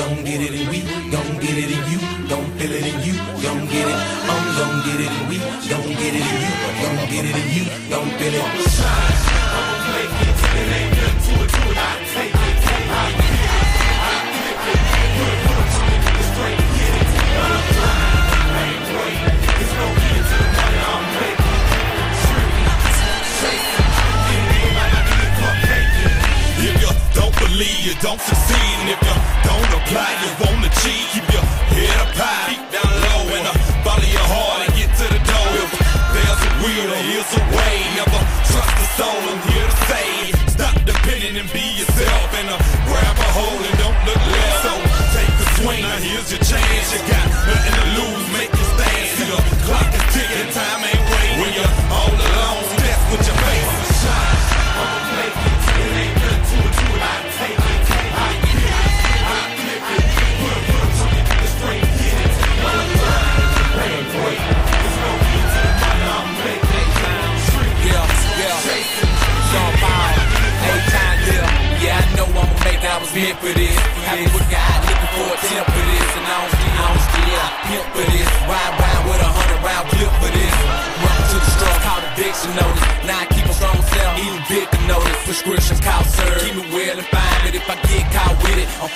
gon' get it, and we gon' get it, and you gon' feel it, and you gon' get it. I'm gon' get it, and we gon' get it, and you gon' get it, and you gon' feel it. I'm gon' make it, it ain't nothing to it, I take it, I get it, I flip it, put it to the straight, get it. I'm blind, I ain't great, it's no getting to the money, I'm making it. Tricky, if you don't believe, you don't succeed. And if you don't apply, you won't achieve. Keep your head up high, deep down low, and follow your heart and get to the door. If there's a will, there is a way. Never trust the soul, I'm here to say, stop depending and be yourself. And grab a hold and don't look left. So take a swing, now here's your chance. You got nothing to lose, make it stand. See the clock is ticking, time ain't waiting. When you're all alone, that's what your face is shine. I'm gonna make it. It ain't nothing to it, I take it, I get it, I flip it, put it to the straight, get it. I'm blind, I ain't great, it's no get to the money, I'm making it. Yeah, chasing, jump out, ain't time, yeah, I know I'ma make it, I was meant for this. I've been looking out, looking for a tip for this, and I don't steal, I pimp for this. Ride with a 100-round clip for this. Welcome to the struggle, called addiction, notice. Now I keep a strong self, even big to notice. Prescriptions cost, sir. Keep me well and fine, but if I get caught with it, I'm